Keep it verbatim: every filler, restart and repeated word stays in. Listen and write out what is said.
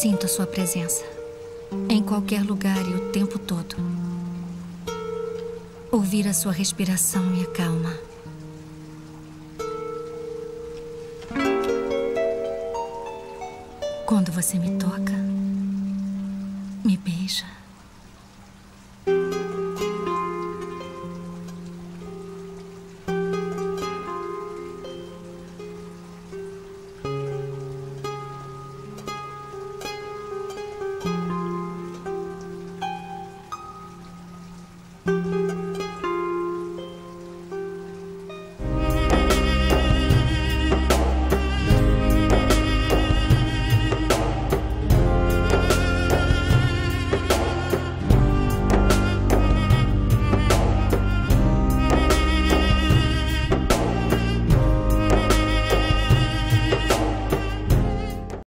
Sinto sua presença, em qualquer lugar e o tempo todo. Ouvir a sua respiração me acalma. Quando você me toca, me beija. Thank you.